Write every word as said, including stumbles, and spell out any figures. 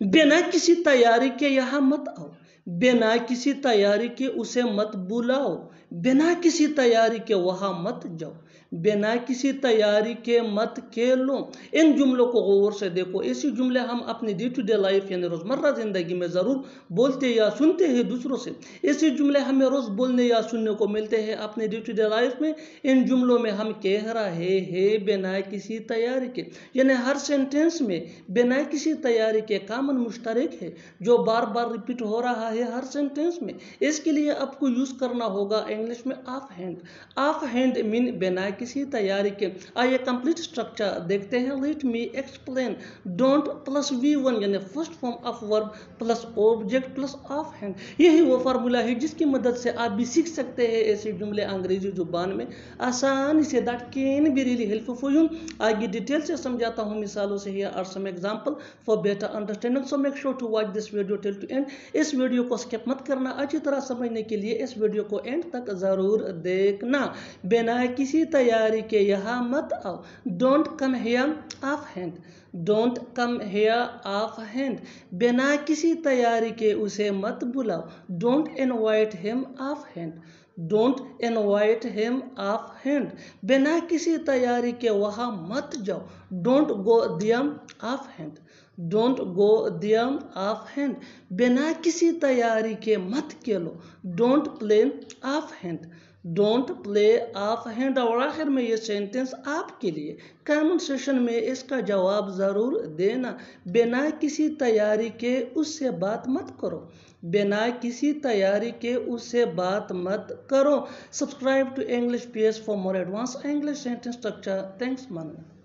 बिना किसी तैयारी के यहाँ मत आओ, बिना किसी तैयारी के उसे मत बुलाओ, बिना किसी तैयारी के वहाँ मत जाओ, बिना किसी तैयारी के मत खेलो। इन जुमलों को गौर से देखो। ऐसी जुमले हम अपनी डे टू डे लाइफ यानी रोज़मर्रा ज़िंदगी में ज़रूर बोलते या सुनते हैं दूसरों से। ऐसे जुमले हमें रोज़ बोलने या सुनने को मिलते हैं अपने डे टू डे लाइफ में। इन जुमलों में हम कह रहे हैं बिना किसी तैयारी के, यानी हर सेंटेंस में बिना किसी तैयारी के कामन मुश्तरक है जो बार बार रिपीट हो रहा है हर सेंटेंस में। इसके लिए आपको यूज़ करना होगा इंग्लिश में off hand. Off hand mean बिना किसी तैयारी के। आइए कंप्लीट स्ट्रक्चर देखते हैं। Let me explain. Don't plus V one यानी first form of verb plus object plus off hand. यही वो फार्मूला है जिसकी मदद से आप भी सीख सकते हैं ऐसे जुमले अंग्रेजी जुबान में आसानी से। That can be really helpful for you. आगे डिटेल से समझाता हूँ मिसालों से here are some example for better understanding. So make sure to watch this video till to end. इस वीडियो को स्किप मत करना, अच्छी तरह समझने के लिए इस वीडियो को एंड तक जरूर देखना। बिना किसी तैयारी तैयारी के यहाँ मत आओ। Don't come here off hand. Don't come here off hand. बिना किसी तैयारी के उसे मत बुलाओ। Don't invite him off hand. Don't invite him off hand. बिना किसी तैयारी के वहाँ मत जाओ। Don't go there off hand. Don't go there off hand. बिना किसी तैयारी के मत खेलो। Don't play off hand. Don't play off hand. और आखिर में ये सेंटेंस आपके लिए कमेंट सेशन में इसका जवाब ज़रूर देना। बिना किसी तैयारी के उससे बात मत करो। बिना किसी तैयारी के उससे बात मत करो। Subscribe to English P S for more advance English sentence structure. Thanks मानना।